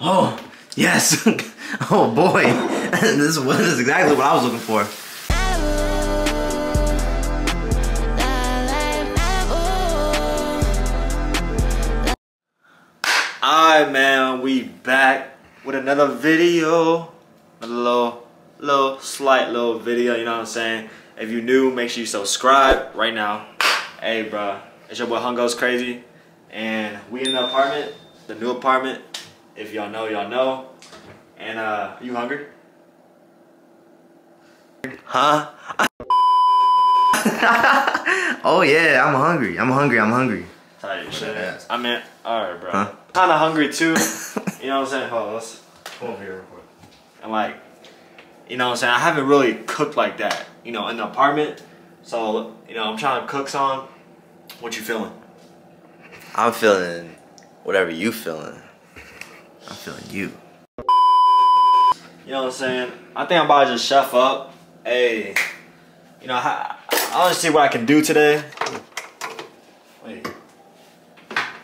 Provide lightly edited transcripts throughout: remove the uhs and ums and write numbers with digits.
Oh, yes. Oh boy. This is exactly what I was looking for. Alright, man, we back with another video. A little video, you know what I'm saying? If you're new, make sure you subscribe right now. Hey, bro, it's your boy Hung Goes Crazy, and we in the apartment, the new apartment. If y'all know, y'all know. And are you hungry? Huh? Oh yeah, I'm hungry. I'm hungry. Tired shit. Ass. I mean, alright, bro. Huh? Kinda hungry too. You know what I'm saying? Hold on, let's come over here real quick. And like, you know what I'm saying? I haven't really cooked like that, you know, in the apartment. So, you know, I'm trying to cook some. What you feeling? I'm feeling whatever you feeling. I'm feeling you. You know what I'm saying? I think I'm about to just chef up. Hey, you know, I want to see what I can do today. Wait,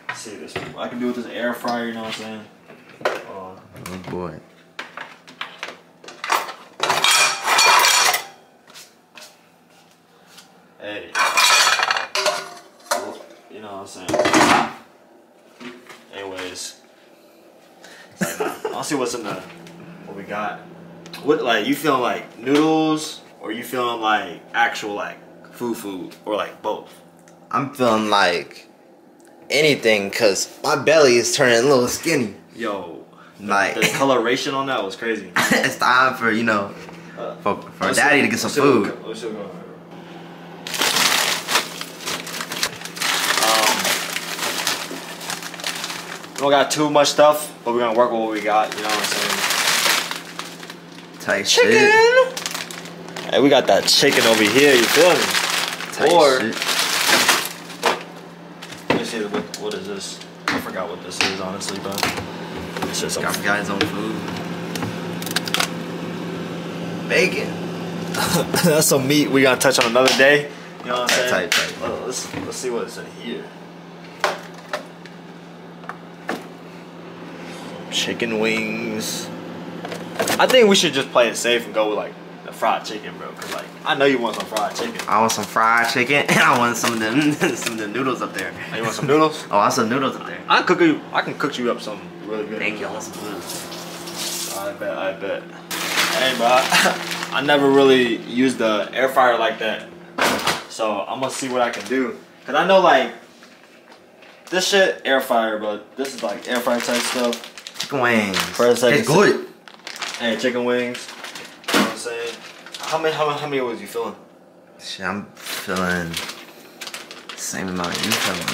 let's see this. What I can do with this air fryer, you know what I'm saying? Oh, oh boy. Hey, you know what I'm saying? Anyways. I'll see what's in the what we got. What, like, you feeling like noodles, or you feeling like actual like food, or like both? I'm feeling like anything, cause my belly is turning a little skinny. Yo, like the coloration on that was crazy. It's time for, you know, for daddy to get some food. Let's go. We don't got too much stuff, but we're gonna work with what we got, you know what I'm saying? Tight chicken! Shit. Hey, we got that chicken over here, you feel me? Tight or, shit. Let me see, what is this? I forgot what this is, honestly, but it's just got guys on food. Bacon. That's some meat we gotta touch on another day. You know what I'm saying? Tight. Oh, let's see what's in here. Chicken wings. I think we should just play it safe and go with like the fried chicken, bro. Cause like I know you want some fried chicken. I want some fried chicken, and I want some of them noodles up there. Oh, you want some noodles? Oh, I want some noodles up there. I can cook you up some really good. Thank you. I want some noodles. I bet. Hey, bro. I never really used the air fryer like that, so I'm gonna see what I can do. Cause I know like this shit air fryer, but this is like air fryer type stuff. Chicken wings. First, it's good. Hey, chicken wings. You know what I'm saying? How many was you feeling? Shit, I'm feeling the same amount you feeling.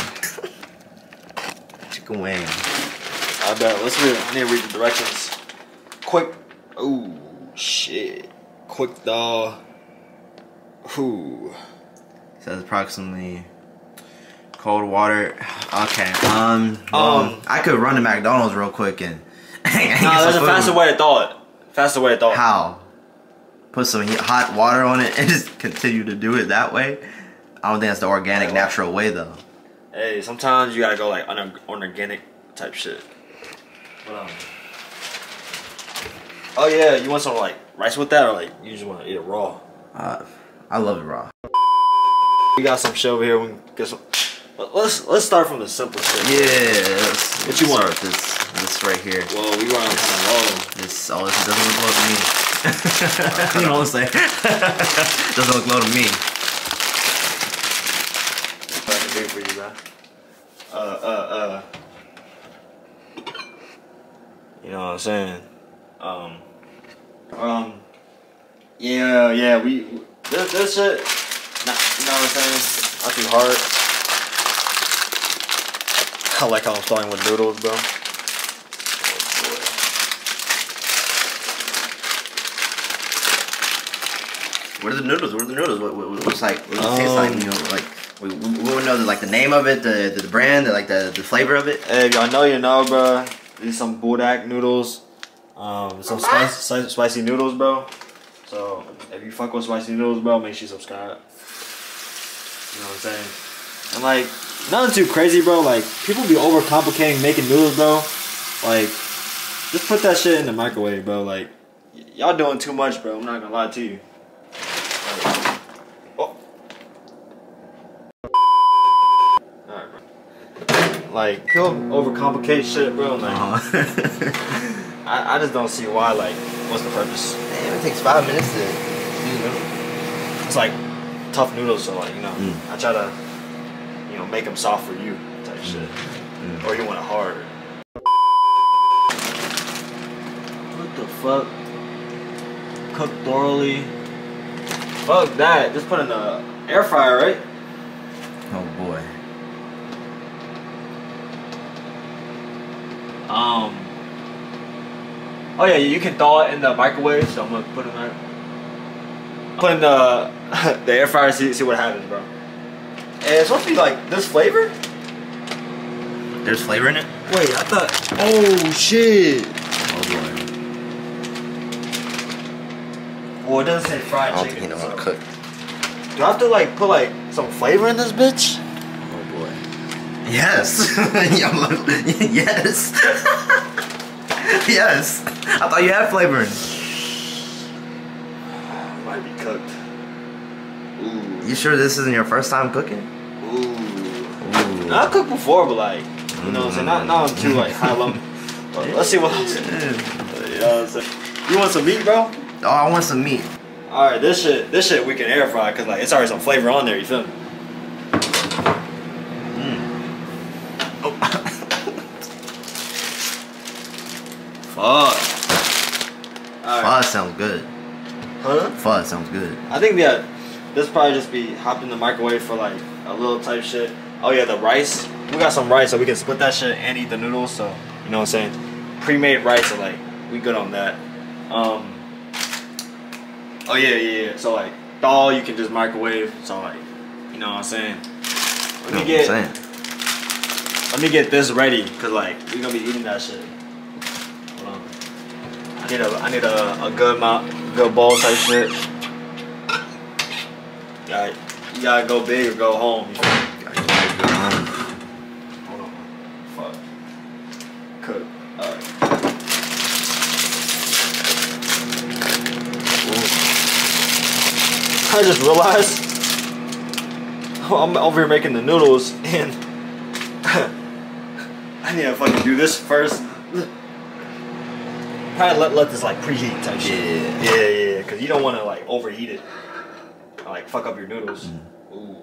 Chicken wings. I bet. Let's read. I need to read the directions. Quick. Ooh, shit. Quick thaw. Ooh. It says approximately. Cold water. Okay. I could run to McDonald's real quick and. Nah, there's a faster way to thaw it. How? Put some hot water on it and just continue to do it that way. I don't think that's the organic, natural way though. Hey, sometimes you gotta go like unorganic type shit. Oh yeah, you want some like rice with that, or like you just want to eat it raw? I love it raw. We got some shit over here. We can get some. Let's start from the simple shit. Yeah. What you want? This right here. Well, we want to kind of low. This all this doesn't look low to me. You know what I'm saying? Doesn't look low to me. What I can do for you, bro? You know what I'm saying? Yeah. We this shit. Nah, you know what I'm saying? Not too hard. I like how I'm starting with noodles, bro. Oh, boy. What are the noodles? What's like? What does it taste like? You know, like we would know like the name of it, the brand, like the flavor of it. Hey, y'all know, you know, bro. These some Buldak noodles, some spicy noodles, bro. So if you fuck with spicy noodles, bro, make sure you subscribe. You know what I'm saying? And like. Nothing too crazy, bro. Like, people be overcomplicating making noodles, bro. Like, Just put that shit in the microwave, bro. Like, y'all doing too much, bro. I'm not gonna lie to you. Oh. Alright, bro. Like, he'll overcomplicate shit, bro. Like, I just don't see why. Like, what's the purpose? Damn, it takes 5 minutes to do noodles. It's like tough noodles, so like, you know, I try to, you know, make them soft for you type shit. Yeah. Or you want it hard. What the fuck? Cook thoroughly. Fuck that. Just put in the air fryer, right? Oh boy. Oh yeah, you can thaw it in the microwave, so I'm gonna put it in there. Put in the air fryer, see what happens, bro. And it's supposed to be like this flavor? There's flavor in it? Wait, I thought... Oh shit! Oh boy. Well, it doesn't say fried chicken. I don't think you know how to cook. Do I have to like put like some flavor in this bitch? Oh boy. Yes. Yes. Yes. I thought you had flavoring. Might be cooked. Ooh. You sure this isn't your first time cooking? Ooh. Now, I cooked before, but like, you know what I'm saying? Not I'm too like high level. Let's see what I'm saying. You know what I'm saying? You want some meat, bro? Oh, I want some meat. All right, this shit we can air fry because like it's already some flavor on there. You feel me? Oh. Fuck. All right. Fuzz sounds good. Huh? Fuzz sounds good. I think yeah, this probably just be hopped in the microwave for like a little type shit. Oh yeah, the rice. We got some rice, so we can split that shit and eat the noodles. So you know what I'm saying? Pre-made rice, so like we good on that. Oh yeah. So like thaw, you can just microwave. So like, you know what I'm saying? Let me get this ready, cause like we gonna be eating that shit. Hold on. I need a good amount, good bowl type shit. You gotta go big or go home. You know? Hold on. Fuck. Cook. Alright. I just realized I'm over here making the noodles and I need to fucking do this first. Probably let this like preheat type shit. Yeah, because you don't want to like overheat it or like fuck up your noodles. Ooh.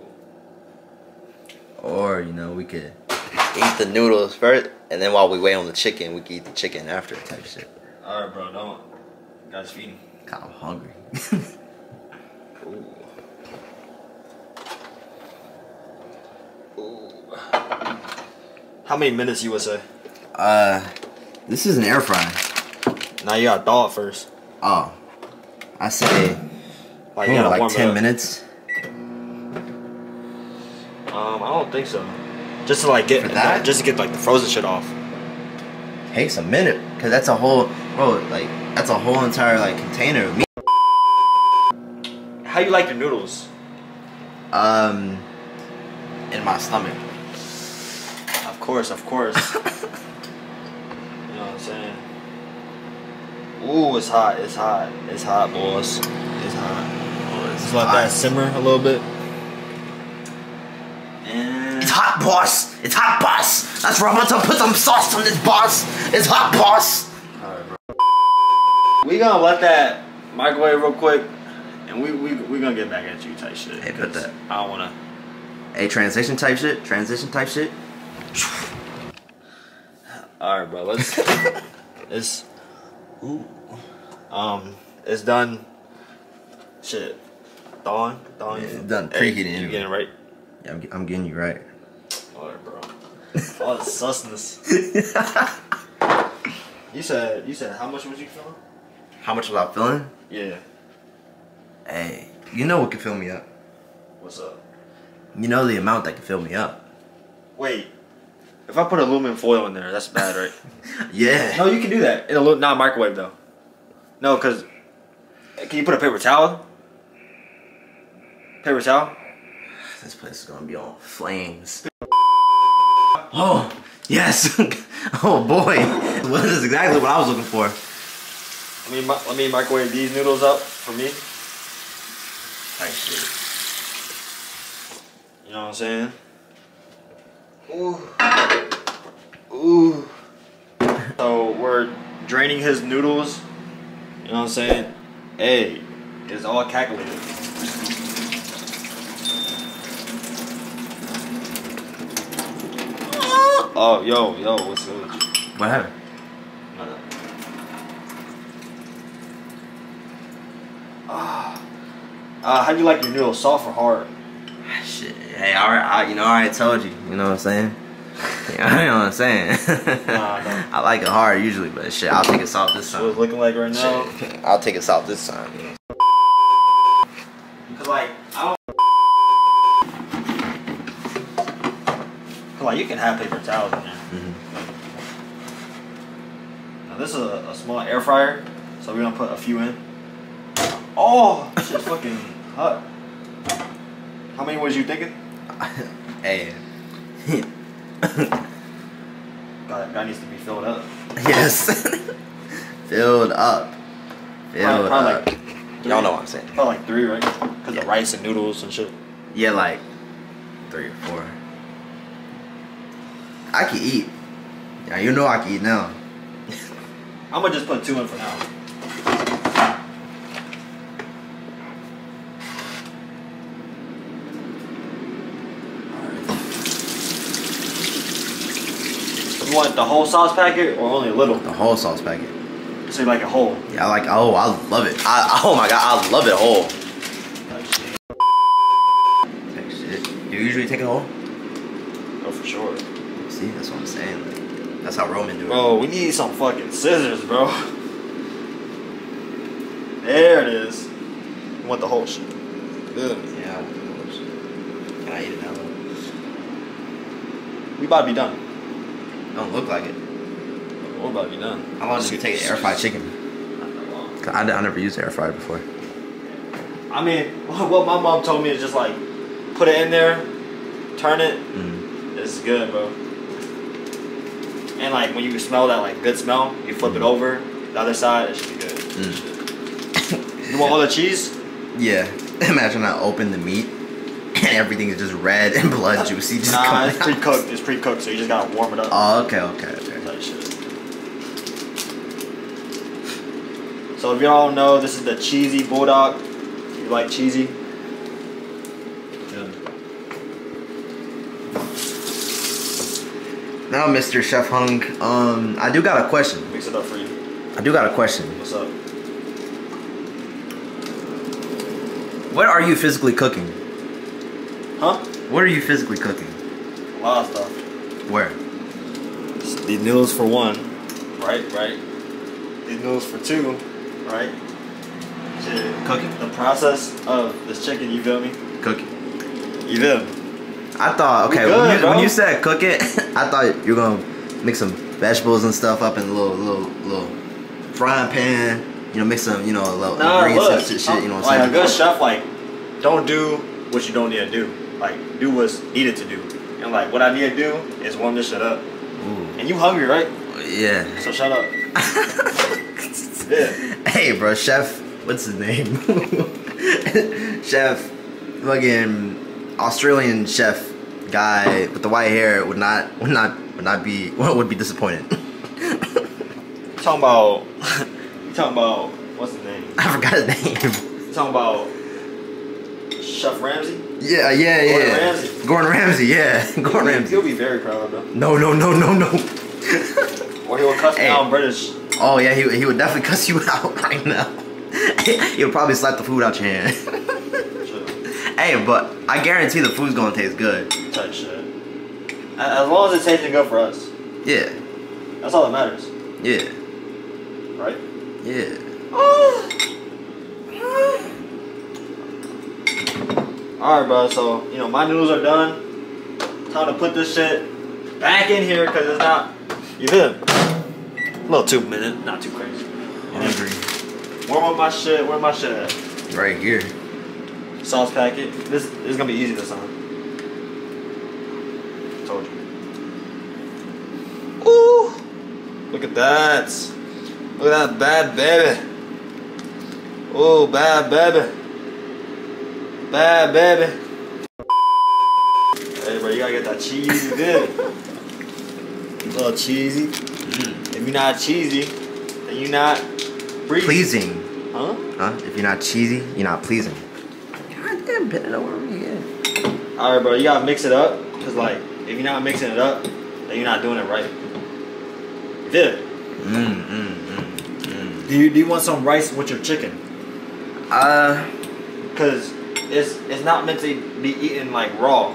Or, you know, we could eat the noodles first and then while we wait on the chicken, we could eat the chicken after type shit. Alright, bro, don't. You guys feeding. God, I'm hungry. Ooh. Ooh. How many minutes you would say? This is an air fryer. Now you gotta thaw it first. Oh, I say like, ooh, like 10 minutes. I don't think so. Just to like get that, just to get like the frozen shit off. Takes a minute, cause that's a whole, bro. Like that's a whole entire like container of meat. How you like your noodles? In my stomach. Of course. You know what I'm saying? Ooh, it's hot, boys. It's hot. Just let that simmer a little bit. And it's hot, boss. It's hot, boss. That's where I'm gonna put some sauce on this, boss. It's hot, boss. All right, bro. We gonna let that microwave real quick. And we gonna get back at you type shit. Hey, put that. I don't wanna. Hey, transition type shit. Alright, bro, let's it's done. Shit. Thawing. Yeah, it's done preheating. Hey, you getting it right? Yeah, I'm getting you right. Alright, bro. All the susness. You said how much was you feeling? How much was I feeling? Yeah. Hey, you know what can fill me up? What's up? You know the amount that can fill me up. Wait, if I put aluminum foil in there, that's bad, right? Yeah. No, you can do that. It'll not microwave though. No, cause can you put a paper towel? Paper towel? This place is gonna be on flames. Oh, Yes. Oh boy. Well, this is exactly what I was looking for. Let me microwave these noodles up for me. Nice shit. You know what I'm saying? Ooh. Ooh. So we're draining his noodles. You know what I'm saying? Hey, it's all calculated. Oh, yo, what's up? What happened? How do you like your noodles? Soft or hard? Shit, hey, I already told you. You know what I'm saying? You know what I'm saying? Nah. I like it hard usually, but shit, I'll take it soft this time. That's what it's looking like right now. Shit, I'll take it soft this time. Yeah. Cause like, you can have paper towels in there. Mm-hmm. Now this is a small air fryer, so we're gonna put a few in. Oh, this shit's fucking hot. How many was you thinking? Hey. That needs to be filled up. Yes. Filled up. Like, y'all know what I'm saying. Probably like 3, right? Cause the rice and noodles and shit. Yeah, like 3 or 4. I can eat. Yeah, you know I can eat now. I'm gonna just put 2 in for now. You want the whole sauce packet or only a little? The whole sauce packet. So you like it whole? Yeah, I like I love it. Oh my god, I love it whole. Take shit. Do you usually take it whole? Oh, for sure. See, that's what I'm saying. Like, that's how Roman do it. Bro, we need some fucking scissors, bro. There it is. You want the whole shit? Good. Yeah, I want the whole shit. Can I eat it now? We about to be done. Don't look like it. We're about to be done. How long does it take to air fry chicken? Not that long. Cause I never used air fryer before. I mean, what my mom told me is just like, put it in there, turn it. Mm-hmm. It's good, bro. And like when you smell that like good smell, you flip it over, the other side, it should be good. Mm. You want all the cheese? Yeah. Imagine I open the meat and everything is just red and blood juicy. Just nah, it's pre-cooked. It's pre-cooked, so you just gotta warm it up. Oh, okay. Like shit. So if y'all don't know, this is the cheesy Buldak. If you like cheesy. Now, Mr. Chef Hung, I do got a question. Mix it up for you. I do got a question. What's up? What are you physically cooking? Huh? What are you physically cooking? A lot of stuff. Where? The noodles for 1, right? The noodles for 2, right? Cooking. The process of this chicken, you feel me? Cooking. You feel me? I thought, okay, good, when you said cook it, I thought you were going to mix some vegetables and stuff up in a little frying pan, you know, mix some, you know, a little ingredients and shit, you know what I'm saying? Like a good chef, like, don't do what you don't need to do. Like, do what's needed to do. And like, what I need to do is warm this shit up. Ooh. And you hungry, right? Yeah. So shut up. Yeah. Hey, bro, Chef, what's his name? Chef, fucking... Australian chef guy with the white hair would be disappointed. Talking about what's his name? I forgot his name. You're talking about Chef Ramsay? Yeah. Gordon Ramsay. He'll be very proud of him. No. Or he will cuss me out in British. Oh yeah, he would definitely cuss you out right now. He'll probably slap the food out your hand. Hey, but I guarantee the food's gonna taste good. Touch shit. As long as it tastes good for us. Yeah. That's all that matters. Yeah. Right? Yeah. Alright, bro, so, you know, my noodles are done. Time to put this shit back in here, because it's not, you feel it? A little too minute, not too crazy. I'm hungry. Where my shit at? Right here. Sauce packet. This is gonna be easy this time. Told you. Look at that. Look at that bad baby. Oh, bad baby. Bad baby. Hey, bro, you gotta get that cheesy dip. A little cheesy. If you're not cheesy, then you're not pleasing. Huh? Huh? If you're not cheesy, you're not pleasing. God damn, bend it over me again. Alright, bro, you gotta mix it up. Cause, like, if you're not mixing it up, then you're not doing it right. Dip. Do you want some rice with your chicken? Cause it's not meant to be eaten like raw.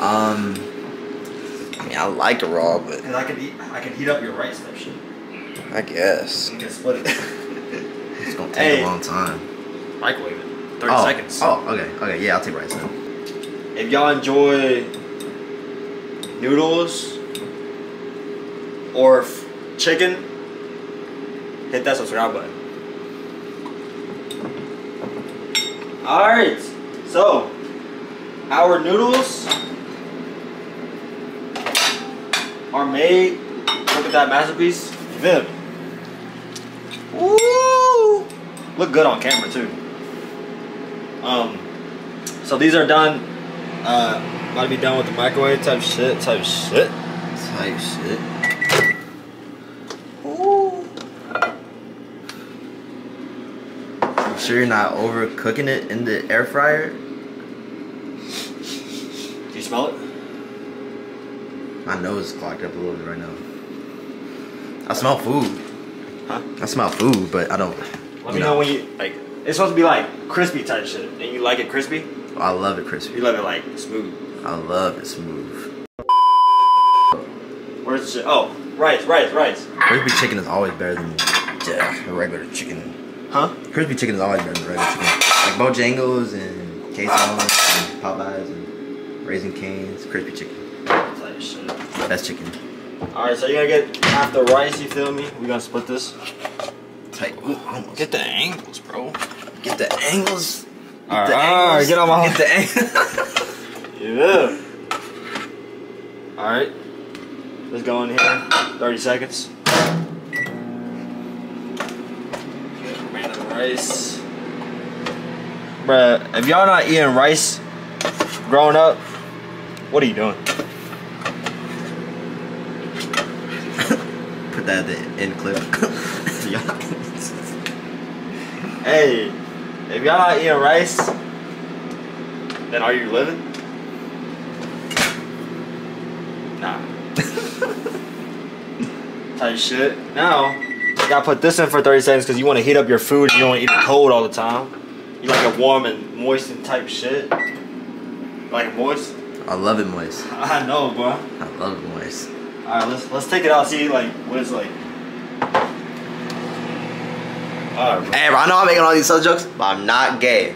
I mean, I like the raw, but and I can heat up your rice and shit. I guess. You can split it. It's gonna take a long time. Microwave it. 30 seconds. Oh, okay, okay, yeah, I'll take rice now. If y'all enjoy noodles or chicken, hit that subscribe button. All right, so. Our noodles are made. Look at that masterpiece. Vim. Woo! Look good on camera too. So these are done. About to be done with the microwave type shit. Ooh. I'm sure you're not overcooking it in the air fryer. You smell it? My nose is clogged up a little bit right now. I smell food. Huh? I smell food, but I don't. Let me know when you like. It's supposed to be like crispy type shit, and you like it crispy? Oh, I love it crispy. You love it like smooth. I love it smooth. Where's the shit? Oh, rice. Crispy chicken is always better than regular chicken. Huh? Crispy chicken is always better than regular chicken. Like Bojangles and quesadillas and Popeyes and Raising Cane's, crispy chicken. That's like shit. That's chicken. Alright, so you're gonna get half the rice, you feel me? We're gonna split this. Tight. Ooh, almost. Get the angles, bro. Get the angles. Alright, get on my home. Get the angles. Yeah. Alright. Let's go in here. 30 seconds. Man, the rice. Bruh, if y'all not eating rice growing up, what are you doing? Put that at the end clip. Hey, if y'all not eating rice, then are you living? Nah. Type shit. Now, you gotta put this in for 30 seconds because you want to heat up your food and you don't want to eat it cold all the time. You like it warm and moist and type shit. Like it moist? I love it moist. I know, bro. I love it moist. All right, let's take it out. See like what it's like. All right, bro. Hey, bro, I know I'm making all these sub jokes, but I'm not gay.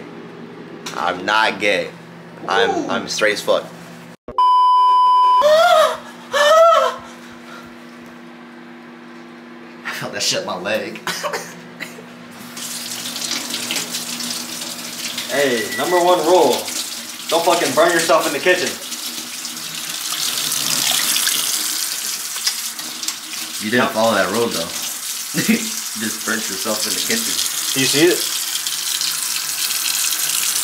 I'm not gay. Ooh. I'm straight as fuck. I felt that shit in my leg. Hey, number one rule. Don't fucking burn yourself in the kitchen. You didn't follow that rule though. You just burnt yourself in the kitchen. Do you see it?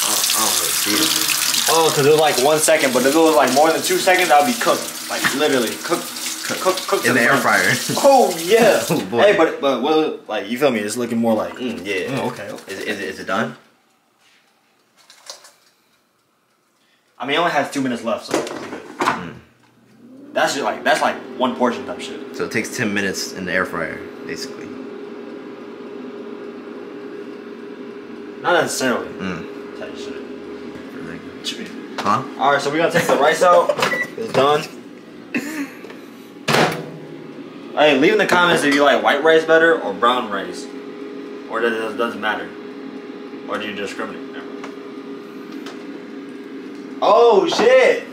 I don't really see it. Oh, because it was like 1 second, but if it was like more than 2 seconds, I'll be cooked. Like literally cooked in the air fryer. Oh yeah. Oh, boy. Hey, but well, like you feel me? It's looking more like yeah. Mm, okay. Is it done? I mean, it only has 2 minutes left, so it's good. That's like one portion type shit. So it takes 10 minutes in the air fryer, basically. Not necessarily. Type shit. Huh? All right, so we're gonna take the rice out. It's done. Hey, leave in the comments if you like white rice better or brown rice, or does it doesn't matter, or do you discriminate? Oh shit!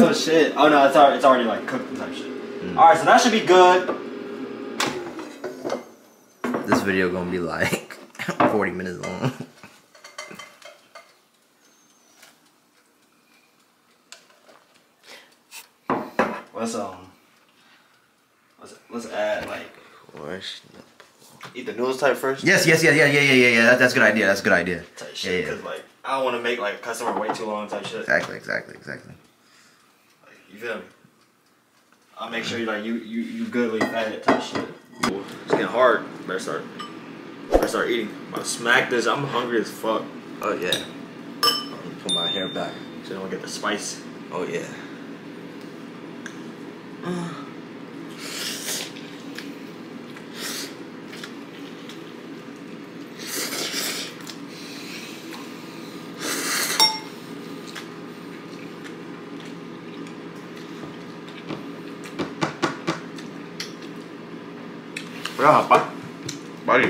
Oh shit! Oh no, it's already like cooked and type shit. All right, so that should be good. This video gonna be like 40 minutes long. What's rice. Eat the noodles type first? Yes. That's a good idea. Type shit, because like I don't want to make like a customer wait too long type shit. Exactly. Like, you feel me? I'll make sure you like you goodly fat it type shit. It's getting hard. Better start eating. I'll smack this. I'm hungry as fuck. Oh yeah. I'm gonna put my hair back so I don't get the spice. Oh yeah. Berapa? Baru.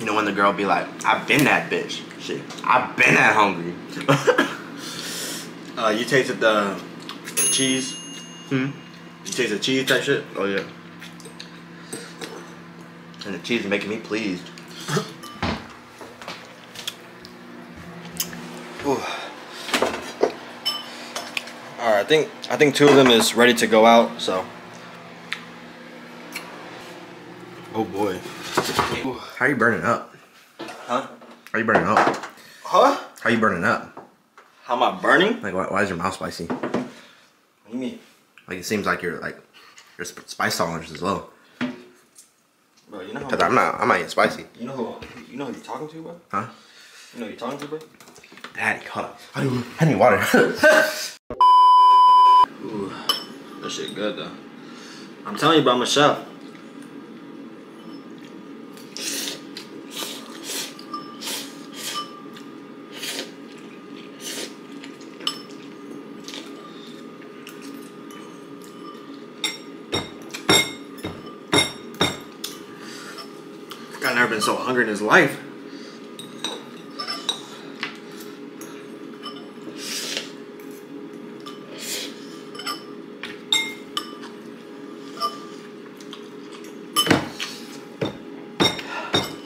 You know when the girl be like, "I've been that bitch." Shit, I've been that hungry. You tasted the cheese. You tasted cheese type shit. Oh yeah. And the cheese is making me pleased. Alright, I think two of them is ready to go out, so. Oh boy. How are you burning up? Huh? How am I burning? Like why is your mouth spicy? What do you mean? Like it seems like your spice tolerance is low. Bro, you know how I'm not getting spicy. You know who you're talking to, bro? Huh? You know who you're talking to, bro? Daddy, hold up. I need water. Ooh, that shit good though. I'm telling you, bro, I'm a chef. I've never been so hungry in his life.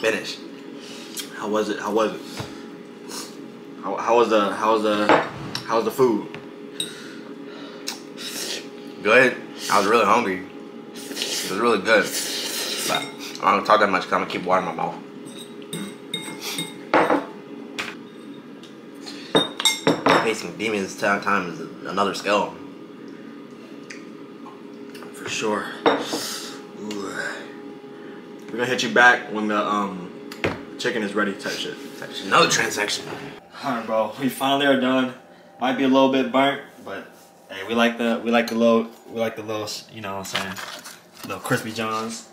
Finish. How was it? How was the food? Good. I was really hungry. It was really good. But I don't talk that much because I'm gonna keep watering my mouth. Facing demons 10 times is another skill. For sure. We're gonna hit you back when the chicken is ready type shit. Another transaction. Alright bro, we finally are done. Might be a little bit burnt, but hey, we like the little you know what I'm saying, little crispy johns.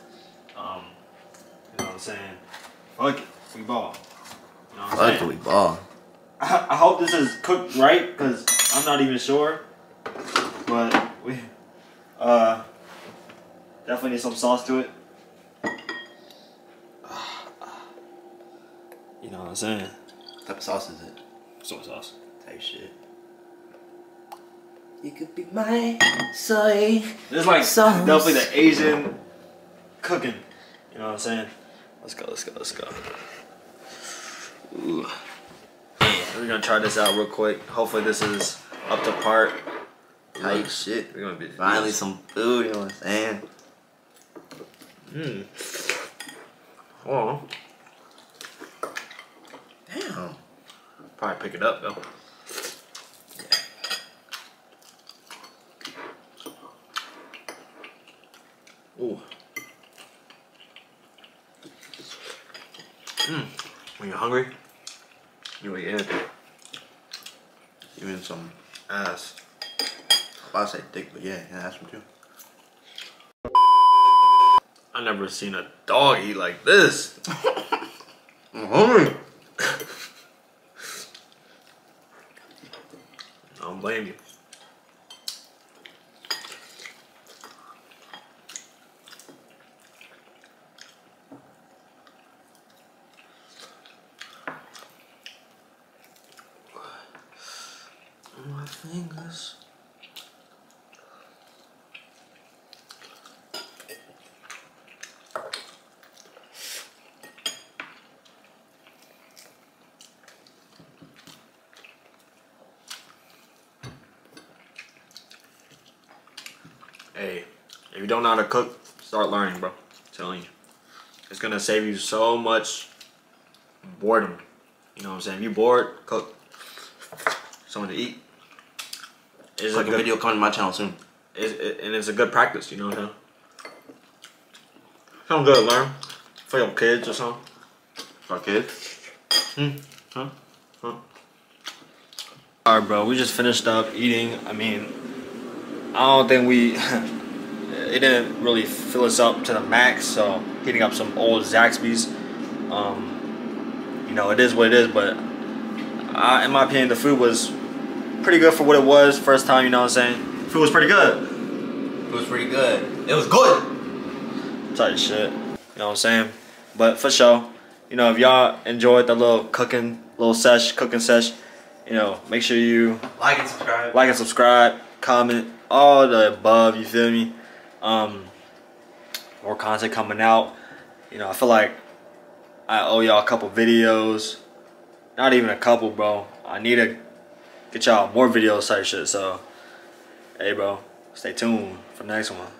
You know what I'm saying? Fuck it, we ball. You know what I'm saying? Fuck it, we ball. I hope this is cooked right, cause I'm not even sure. But we definitely need some sauce to it. You know what I'm saying? What type of sauce is it? Soy sauce. Type shit. You could be my soy. This is like sauce. Definitely the Asian cooking. You know what I'm saying? Let's go. Ooh. We're gonna try this out real quick. Hopefully this is up to par. Type shit. We're gonna be finally some food. You know what I'm saying? Oh. Damn. Probably pick it up though. Yeah. Ooh. When you're hungry, you eat anything. Even some ass. I say dick, but yeah, ass too. I never seen a dog eat like this. I'm hungry. I don't blame you. My fingers. Hey, if you don't know how to cook, start learning, bro. I'm telling you. It's gonna save you so much boredom. You know what I'm saying? If you're bored, cook. Something to eat. It's like a video coming to my channel soon. And it's a good practice, you know what I'm saying? Something good to learn. For your kids or something. For kids? Alright, bro, we just finished up eating. I mean, I don't think we... it didn't really fill us up to the max, so heating up some old Zaxby's. You know, it is what it is, but in my opinion, the food was pretty good for what it was. First time, you know what I'm saying? Food was pretty good. It was pretty good. It was good! Type shit. You know what I'm saying? But for sure, you know, if y'all enjoyed the little cooking sesh, you know, make sure you like and subscribe. Comment, all the above, you feel me? More content coming out. You know, I feel like I owe y'all a couple videos. Not even a couple, bro. I need to get y'all more videos type shit. So, hey, bro, stay tuned for the next one.